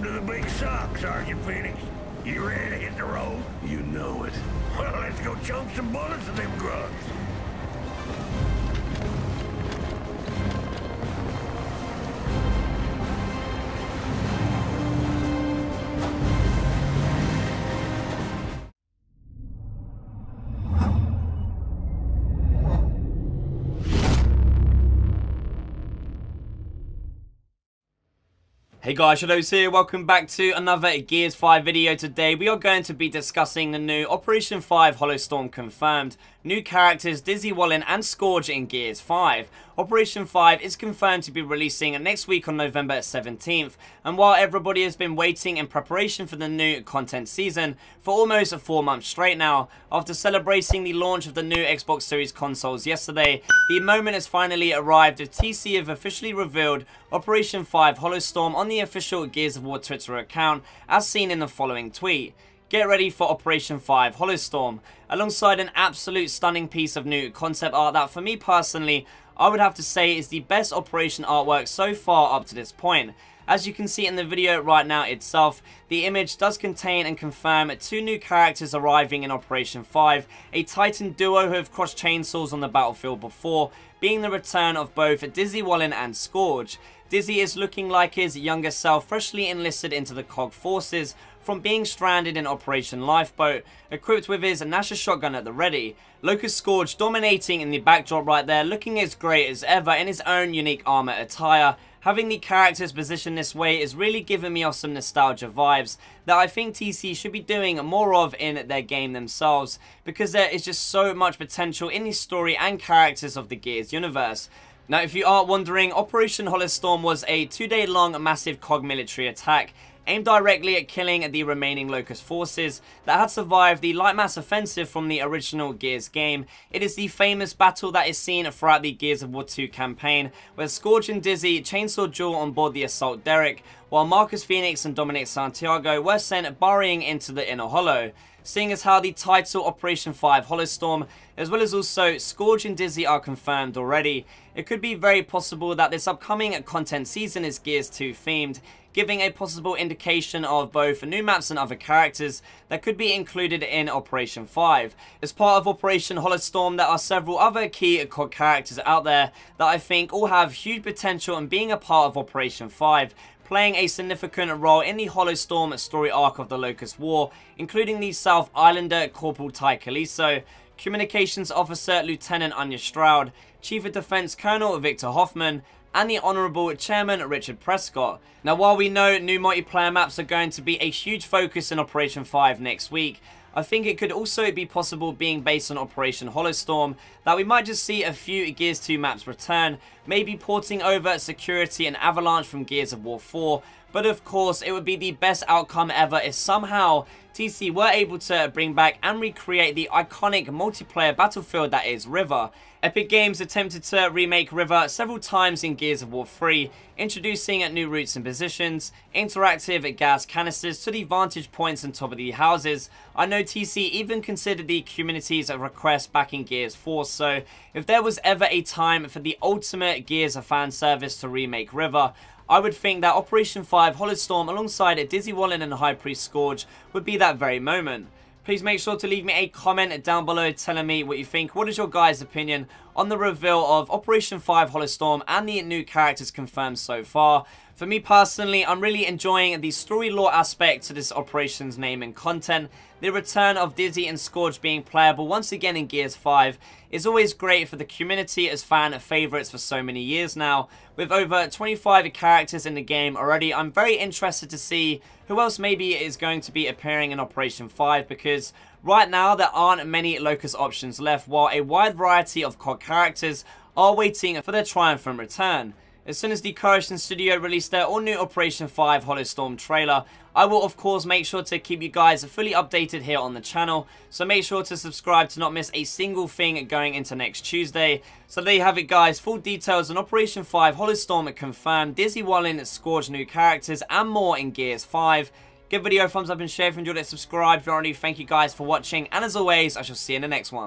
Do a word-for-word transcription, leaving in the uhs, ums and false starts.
Welcome to the big sock, Sergeant Phoenix. You ready to hit the road? You know it. Well, let's go chunk some bullets in them grubs. Hey guys, Shadows here, welcome back to another Gears five video. Today we are going to be discussing the new Operation five Hollowstorm confirmed, new characters Dizzy Wallin and Skorge in Gears five. Operation five is confirmed to be releasing next week on November seventeenth, and while everybody has been waiting in preparation for the new content season for almost four months straight now, after celebrating the launch of the new Xbox Series consoles yesterday, the moment has finally arrived as T C have officially revealed Operation five Hollowstorm on the official Gears of War Twitter account, as seen in the following tweet. Get ready for Operation five Hollowstorm, alongside an absolute stunning piece of new concept art that, for me personally, I would have to say is the best Operation artwork so far up to this point. As you can see in the video right now itself, the image does contain and confirm two new characters arriving in Operation five, a Titan duo who have crossed chainsaws on the battlefield before, being the return of both Dizzy Wallin and Skorge. Dizzy is looking like his younger self, freshly enlisted into the C O G forces from being stranded in Operation Lifeboat, equipped with his Nasher shotgun at the ready. Locust Skorge dominating in the backdrop right there, looking as great as ever in his own unique armor attire. Having the characters positioned this way is really giving me off some nostalgia vibes that I think T C should be doing more of in their game themselves, because there is just so much potential in the story and characters of the Gears universe. Now, if you are wondering, Operation Hollowstorm was a two-day long massive C O G military attack aimed directly at killing the remaining Locust forces that had survived the Light Mass Offensive from the original Gears game. It is the famous battle that is seen throughout the Gears of War two campaign, where Skorge and Dizzy chainsaw duel on board the Assault Derrick, while Marcus Fenix and Dominic Santiago were sent burrowing into the Inner Hollow. Seeing as how the title Operation five Hollowstorm, as well as also Skorge and Dizzy, are confirmed already, it could be very possible that this upcoming content season is Gears two themed, giving a possible indication of both new maps and other characters that could be included in Operation five. As part of Operation Hollowstorm, there are several other key C O G characters out there that I think all have huge potential in being a part of Operation five, playing a significant role in the Hollowstorm story arc of the Locust War, including the South Islander Corporal Tai Caliso, Communications Officer Lieutenant Anya Stroud, Chief of Defence Colonel Victor Hoffman, and the Honourable Chairman Richard Prescott. Now, while we know new multiplayer maps are going to be a huge focus in Operation five next week, I think it could also be possible, being based on Operation Hollowstorm, that we might just see a few Gears two maps return, maybe porting over Security and Avalanche from Gears of War four, but of course it would be the best outcome ever if somehow T C were able to bring back and recreate the iconic multiplayer battlefield that is River. Epic Games attempted to remake River several times in Gears of War three, introducing new routes and positions, interactive gas canisters to the vantage points on top of the houses. I know T C even considered the community's request back in Gears four, so if there was ever a time for the ultimate Gears of fan service to remake River, I would think that Operation five Hollowstorm alongside Dizzy Wallin and High Priest Skorge would be that very moment. Please make sure to leave me a comment down below telling me what you think. What is your guys' opinion on the reveal of Operation five Hollowstorm and the new characters confirmed so far? For me personally, I'm really enjoying the story lore aspect to this Operation's name and content. The return of Dizzy and Skorge being playable once again in Gears five is always great for the community as fan favourites for so many years now. With over twenty-five characters in the game already, I'm very interested to see who else maybe is going to be appearing in Operation five, because right now there aren't many Locust options left, while a wide variety of C O G characters are waiting for their triumphant return. As soon as the Coalition Studio released their all-new Operation five Hollowstorm trailer, I will of course make sure to keep you guys fully updated here on the channel, so make sure to subscribe to not miss a single thing going into next Tuesday. So there you have it guys, full details on Operation five Hollowstorm confirmed, Dizzy Wallin, Skorge, new characters, and more in Gears five. Give video a thumbs up and share if you enjoyed it, subscribe if you're already. Thank you guys for watching, and as always, I shall see you in the next one.